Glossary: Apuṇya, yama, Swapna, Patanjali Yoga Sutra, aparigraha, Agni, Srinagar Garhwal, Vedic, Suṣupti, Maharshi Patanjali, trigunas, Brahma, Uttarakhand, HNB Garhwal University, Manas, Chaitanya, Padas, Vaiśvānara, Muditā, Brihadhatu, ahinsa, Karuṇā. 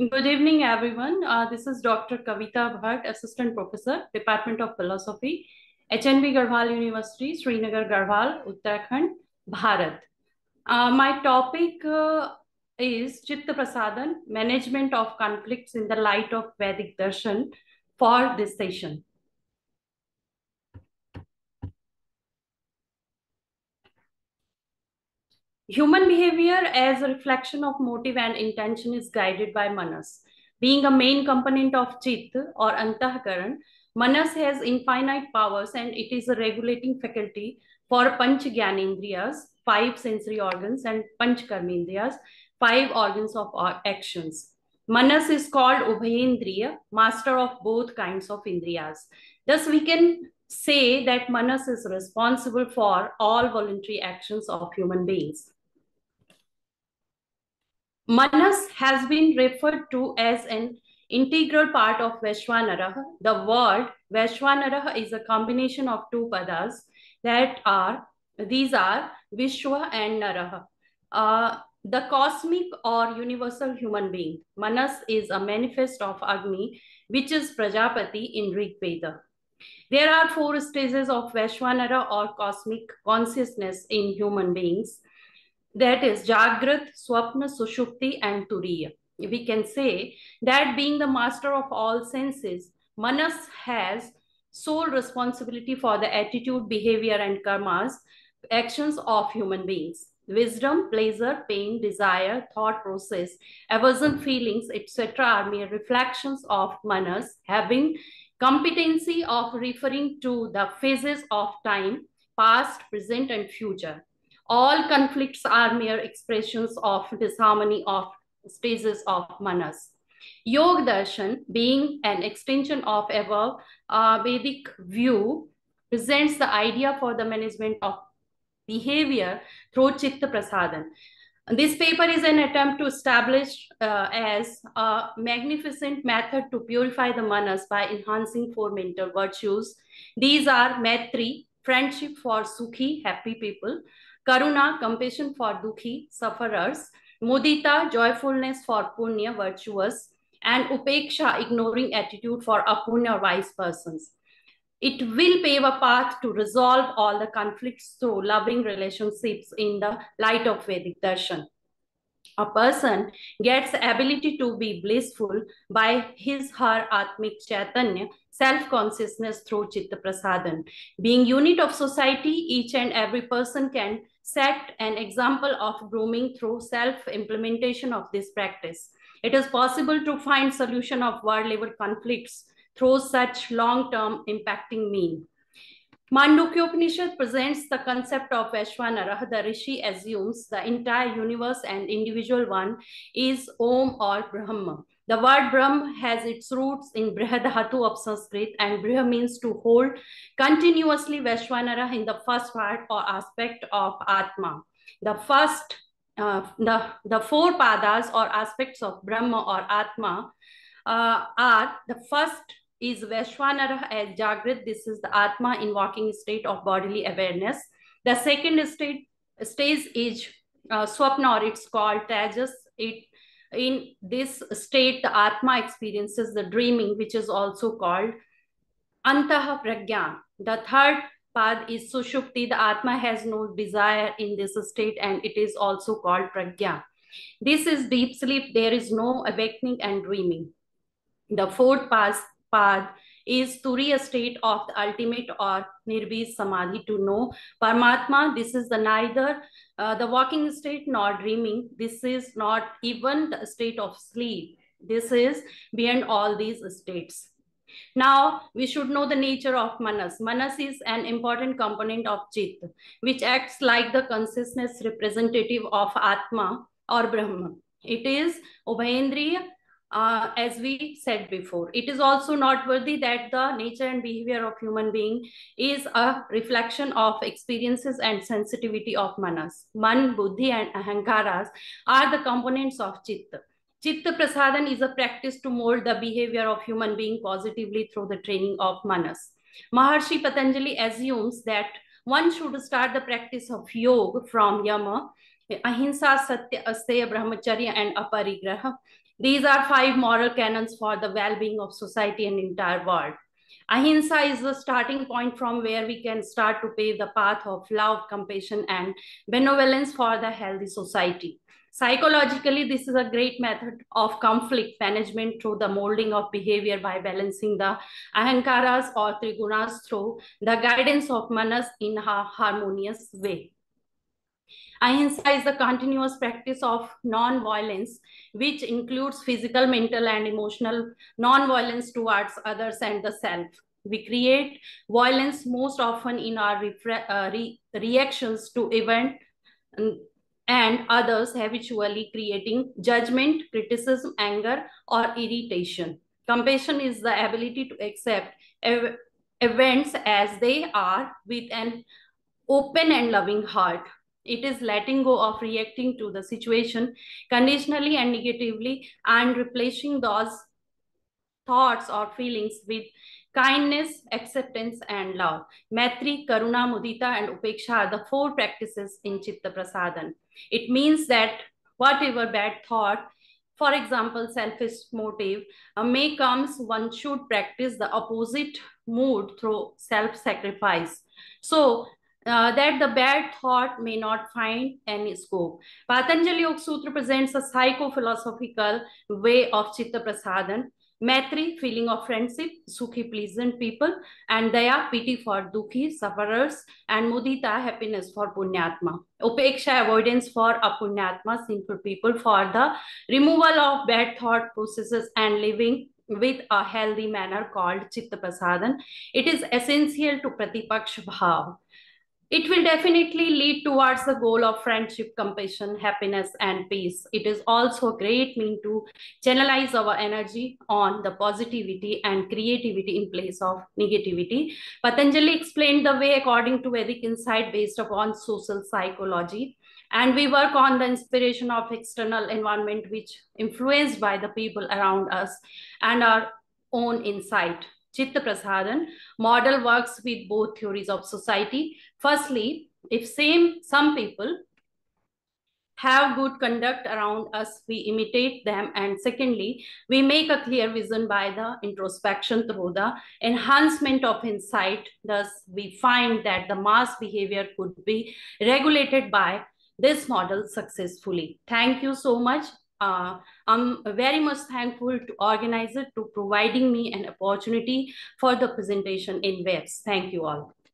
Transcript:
Good evening, everyone. This is Dr. Kavita Bhatt, Assistant Professor, Department of Philosophy, HNB Garhwal University, Srinagar Garhwal, Uttarakhand, Bharat. My topic is Ćitta-Prasādan, Management of Conflicts in the Light of Vedic Darśan for this session. Human behavior as a reflection of motive and intention is guided by Manas. Being a main component of Chitta or Antahkaraṇa, Manas has infinite powers and it is a regulating faculty for Pañćajñāneṅdriyas, 5 sensory organs, and Pañćajñāneṅdriyas, 5 organs of actions. Manas is called Ubhayeṅdriya, master of both kinds of indriyas. Thus, we can say that Manas is responsible for all voluntary actions of human beings. Manas has been referred to as an integral part of Vaiśvānara. The word Vaiśvānara is a combination of 2 Padas that are, these are Vishwa and Naraha. The cosmic or universal human being. Manas is a manifest of Agni, which is Prajāpati in Rig Veda. There are 4 stages of Vaiśvānara or cosmic consciousness in human beings. That is Jagrat, Swapna, Suṣupti, and Turīya. We can say that being the master of all senses, Manas has sole responsibility for the attitude, behavior, and karmas, actions of human beings. Wisdom, pleasure, pain, desire, thought process, aversion, feelings, etc. are mere reflections of Manas having competency of referring to the phases of time, past, present, and future. All conflicts are mere expressions of disharmony of spaces of Manas. Yogadarśan, being an extension of above Vedic view, presents the idea for the management of behavior through Ćitta-Prasādan. This paper is an attempt to establish as a magnificent method to purify the Manas by enhancing 4 mental virtues. These are Maitrī, friendship for Sukhī, happy people; Karuṇā, compassion for Duhkhī, sufferers; Muditā, joyfulness for Punya, virtuous; and Upek᷈ṣā, ignoring attitude for Apunya, wise persons. It will pave a path to resolve all the conflicts through loving relationships in the light of Vedic Darśan. A person gets the ability to be blissful by his her Atmic Chaitanya, self-consciousness through Ćitta-Prasādan. Being unit of society, each and every person can set an example of grooming through self-implementation of this practice. It is possible to find solution of world-level conflicts through such long-term impacting mean. Mandukya Upanishad presents the concept of Vaiśvānara. The Rishi assumes the entire universe and individual one is Om or Brahma. The word Brahma has its roots in Brihadhatu of Sanskrit, and Briham means to hold. Continuously, Vaiśvānara in the first part or aspect of Atma. The 4 Padas or aspects of Brahma or Atma are, the first is Vaiśvānara as Jagrat. This is the Atma invoking state of bodily awareness. The second stage is Swapna, or it's called Tejas. In this state, the Atma experiences the dreaming, which is also called Antahprajñā. The third Pad is Suṣupti. The Atma has no desire in this state, and it is also called Prajñā. This is deep sleep. There is no awakening and dreaming. The 4th pad is Turiya state of the ultimate or Nirbis Samadhi, to know Paramatma. This is the neither the walking state nor dreaming. This is not even the state of sleep. This is beyond all these states. Now, we should know the nature of Manas. Manas is an important component of Chitta, which acts like the consciousness representative of Atma or Brahma. It is Ubhayeṅdriya. As we said before, it is also noteworthy that the nature and behavior of human being is a reflection of experiences and sensitivity of Manas. Man, buddhi, and ahankaras are the components of Chitta. Ćitta-Prasādan is a practice to mold the behavior of human being positively through the training of Manas. Maharshi Patanjali assumes that one should start the practice of yoga from yama, ahinsa, satya, asteya, brahmacharya, and aparigraha. These are five moral canons for the well-being of society and entire world. Ahinsa is the starting point from where we can start to pave the path of love, compassion, and benevolence for the healthy society. Psychologically, this is a great method of conflict management through the molding of behavior by balancing the ahankaras or trigunas through the guidance of manas in a harmonious way. Ahinsa is the continuous practice of non-violence, which includes physical, mental, and emotional non-violence towards others and the self. We create violence most often in our reactions to event and others, habitually creating judgment, criticism, anger, or irritation. Compassion is the ability to accept events as they are with an open and loving heart. It is letting go of reacting to the situation conditionally and negatively and replacing those thoughts or feelings with kindness, acceptance, and love. Maitrī, Karuṇā, Muditā, and Upek᷈ṣā are the four practices in Ćitta-Prasādan. It means that whatever bad thought, for example, selfish motive, may comes, one should practice the opposite mood through self-sacrifice, so that the bad thought may not find any scope. Patanjali Yoga Sutra presents a psycho-philosophical way of Ćitta-Prasādan. Maitri, feeling of friendship; Sukhī, pleasant people; and Daya, pity for Duhkhī, sufferers; and Mudita, happiness for Punyatma. Upekṣa, avoidance for Apunyatma, sinful people, for the removal of bad thought processes and living with a healthy manner called Ćitta-Prasādan. It is essential to Pratipaksha Bhav. It will definitely lead towards the goal of friendship, compassion, happiness, and peace. It is also a great means to channelize our energy on the positivity and creativity in place of negativity. Patanjali explained the way according to Vedic insight based upon social psychology. And we work on the inspiration of external environment, which influenced by the people around us and our own insight. Ćitta-Prasādan model works with both theories of society. Firstly, if some people have good conduct around us, we imitate them. And secondly, we make a clear vision by the introspection through the enhancement of insight. Thus, we find that the mass behavior could be regulated by this model successfully. Thank you so much. I'm very much thankful to organizer to providing me an opportunity for the presentation in webs. Thank you all.